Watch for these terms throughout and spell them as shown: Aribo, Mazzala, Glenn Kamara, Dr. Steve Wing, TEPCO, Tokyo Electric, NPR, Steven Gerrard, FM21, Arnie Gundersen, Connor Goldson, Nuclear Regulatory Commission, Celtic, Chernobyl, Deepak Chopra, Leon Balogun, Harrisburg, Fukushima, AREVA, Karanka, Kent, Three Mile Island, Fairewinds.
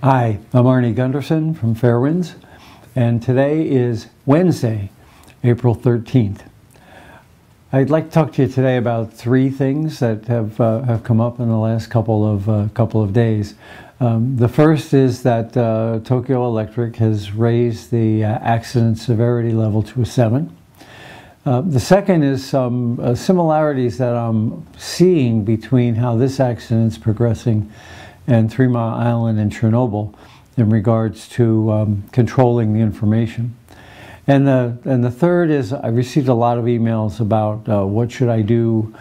Hi, I'm Arnie Gundersen from Fairewinds, and today is Wednesday, April 13th. I'd like to talk to you today about three things that have come up in the last couple of days. The first is that Tokyo Electric has raised the accident severity level to a 7. The second is some similarities that I'm seeing between how this accident's progressing and Three Mile Island and Chernobyl in regards to controlling the information. And the third is I received a lot of emails about what should I do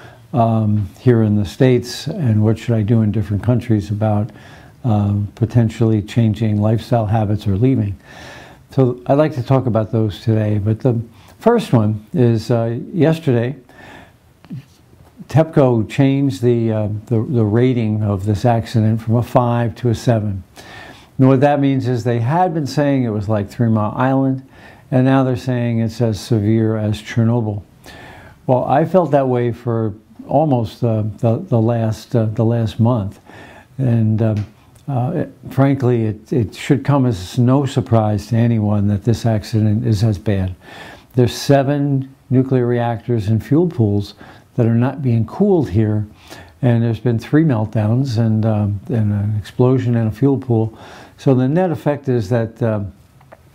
here in the States and what should I do in different countries about potentially changing lifestyle habits or leaving. So I'd like to talk about those today. But the first one is yesterday, TEPCO changed the rating of this accident from a 5 to a 7. And what that means is they had been saying it was like Three Mile Island, and now they're saying it's as severe as Chernobyl. Well, I felt that way for almost the last month, and frankly, it should come as no surprise to anyone that this accident is as bad. There's 7 nuclear reactors and fuel pools that are not being cooled here, and there's been 3 meltdowns and an explosion in a fuel pool. So the net effect is that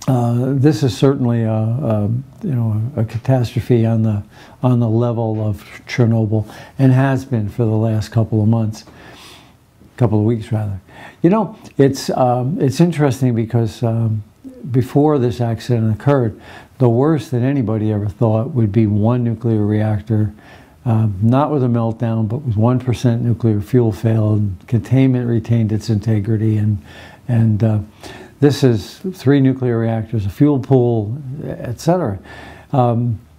this is certainly a catastrophe on the level of Chernobyl, and has been for the last couple of weeks rather. You know, it's interesting because before this accident occurred, the worst that anybody ever thought would be 1 nuclear reactor. Not with a meltdown, but with 1% nuclear fuel failed, containment retained its integrity, and this is 3 nuclear reactors, a fuel pool, etc.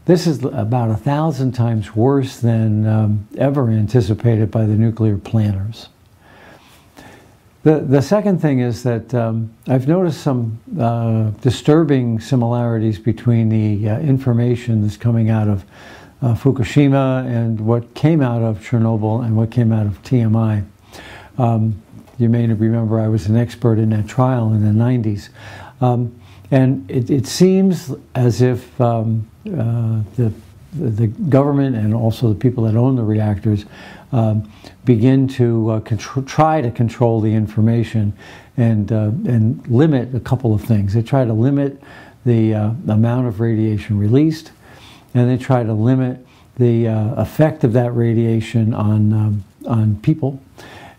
This is about 1,000 times worse than ever anticipated by the nuclear planners. The second thing is that I've noticed some disturbing similarities between the information that's coming out of Fukushima and what came out of Chernobyl and what came out of TMI. You may remember I was an expert in that trial in the 90s. And it seems as if the government and also the people that own the reactors begin to try to control the information and limit a couple of things. They try to limit the amount of radiation released, and they try to limit the effect of that radiation on people.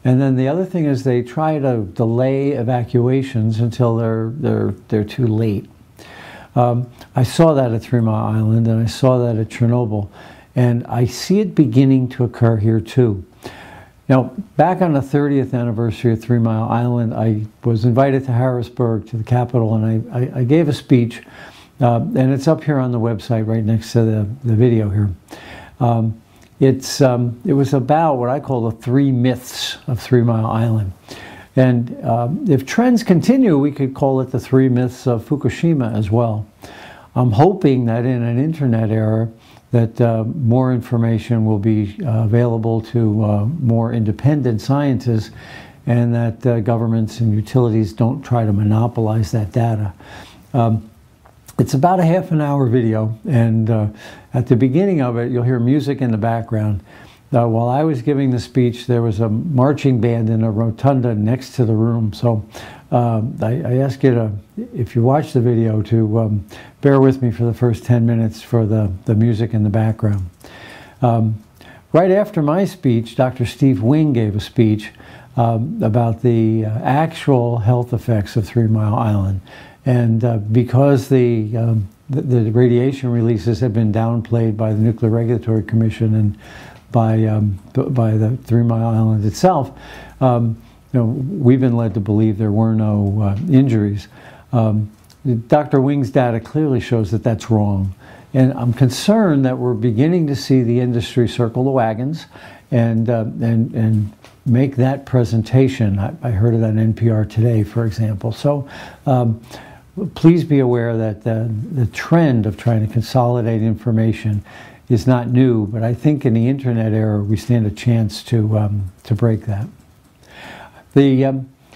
And then the other thing is they try to delay evacuations until they're too late. I saw that at Three Mile Island, and I saw that at Chernobyl, and I see it beginning to occur here too. Now, back on the 30th anniversary of Three Mile Island, I was invited to Harrisburg, to the Capitol, and I gave a speech. And it's up here on the website right next to the video here. It was about what I call the 3 myths of Three Mile Island. And if trends continue, we could call it the 3 myths of Fukushima as well. I'm hoping that in an internet era that more information will be available to more independent scientists, and that governments and utilities don't try to monopolize that data. It's about a half-hour video, and at the beginning of it, you'll hear music in the background. While I was giving the speech, there was a marching band in a rotunda next to the room, so I ask you to, if you watch the video, to bear with me for the first 10 minutes for the music in the background. Right after my speech, Dr. Steve Wing gave a speech about the actual health effects of Three Mile Island. And because the radiation releases have been downplayed by the Nuclear Regulatory Commission and by the Three Mile Island itself, you know, we've been led to believe there were no injuries. Dr. Wing's data clearly shows that that's wrong. And I'm concerned that we're beginning to see the industry circle the wagons and make that presentation. I heard it on NPR today, for example. So. Please be aware that the trend of trying to consolidate information is not new, but I think in the internet era we stand a chance to break that. The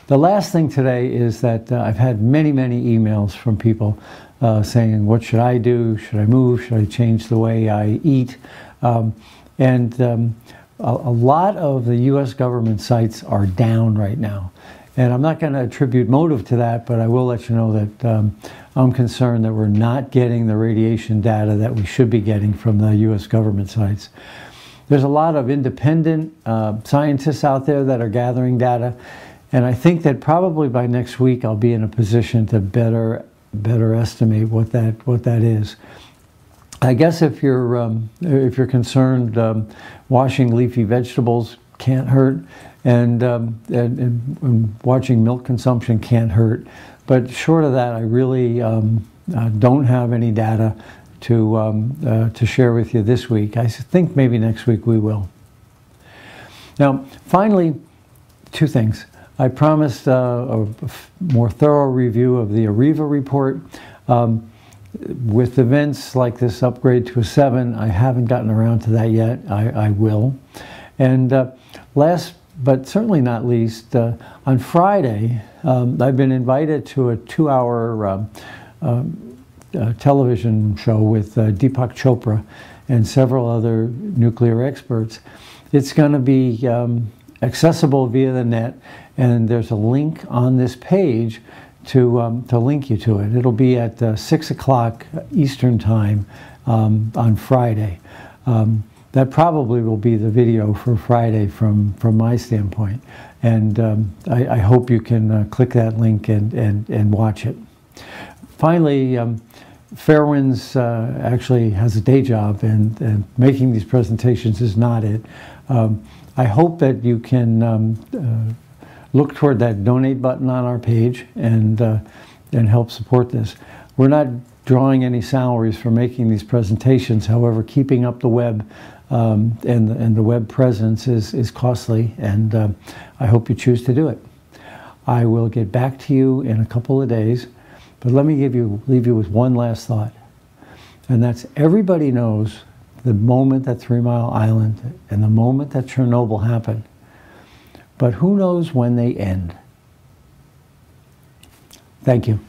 The last thing today is that I've had many, many emails from people saying, what should I do? Should I move? Should I change the way I eat? A lot of the U.S. government sites are down right now. And I'm not going to attribute motive to that, but I will let you know that I'm concerned that we're not getting the radiation data that we should be getting from the U.S. government sites. There's a lot of independent scientists out there that are gathering data, and I think that probably by next week I'll be in a position to better estimate what that is. I guess if you're concerned, washing leafy vegetables can't hurt. And watching milk consumption can't hurt. But short of that, I really don't have any data to share with you this week. I think maybe next week we will. Now, finally, two things. I promised a more thorough review of the AREVA report. With events like this upgrade to a 7, I haven't gotten around to that yet. I will. And last but certainly not least, on Friday, I've been invited to a 2-hour television show with Deepak Chopra and several other nuclear experts. It's going to be accessible via the net, and there's a link on this page to link you to it. It'll be at 6 o'clock Eastern Time on Friday. That probably will be the video for Friday from my standpoint. And I hope you can click that link and watch it. Finally, Fairewinds actually has a day job, and making these presentations is not it. I hope that you can look toward that donate button on our page and help support this. We're not drawing any salaries for making these presentations. However, keeping up the web and the web presence is costly, and I hope you choose to do it. I will get back to you in a couple of days, but let me leave you with one last thought, and that's everybody knows the moment that 3 Mile Island and the moment that Chernobyl happened, but who knows when they end? Thank you.